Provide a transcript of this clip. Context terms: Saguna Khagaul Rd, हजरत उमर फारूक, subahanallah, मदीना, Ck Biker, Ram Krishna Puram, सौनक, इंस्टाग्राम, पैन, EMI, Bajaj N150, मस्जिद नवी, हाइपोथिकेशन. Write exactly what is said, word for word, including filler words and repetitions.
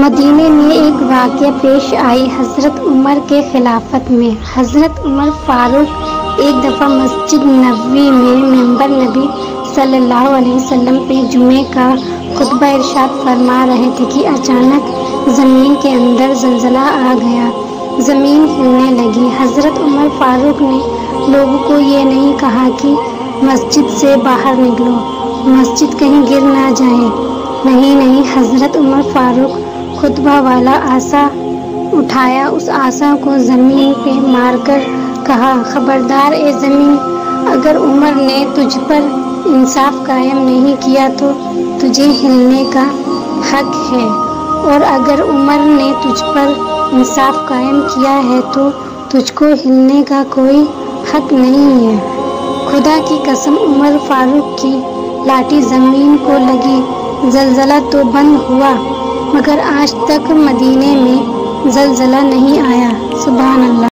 मदीने में एक वाक़या पेश आई हजरत उमर के खिलाफत में। हजरत उमर फारूक एक दफ़ा मस्जिद नवी में मेंबर नबी सल्लल्लाहु अलैहि वसल्लम पे जुमे का खुतबा इरशाद फरमा रहे थे कि अचानक ज़मीन के अंदर ज़लज़ला आ गया, ज़मीन हिलने लगी। हजरत उमर फारूक ने लोगों को ये नहीं कहा कि मस्जिद से बाहर निकलो, मस्जिद कहीं गिर ना जाए। नहीं नहीं, हजरत उमर फारूक खुतबा वाला आसा उठाया, उस आसा को ज़मीन पे मारकर कहा, खबरदार ए ज़मीन, अगर उमर ने तुझ पर इंसाफ कायम नहीं किया तो तुझे हिलने का हक है, और अगर उमर ने तुझ पर इंसाफ कायम किया है तो तुझको हिलने का कोई हक नहीं है। खुदा की कसम, उमर फारूक की लाठी ज़मीन को लगी, ज़लज़ला तो बंद हुआ, मगर आज तक मदीने में ज़लज़ला नहीं आया। सुभान अल्लाह।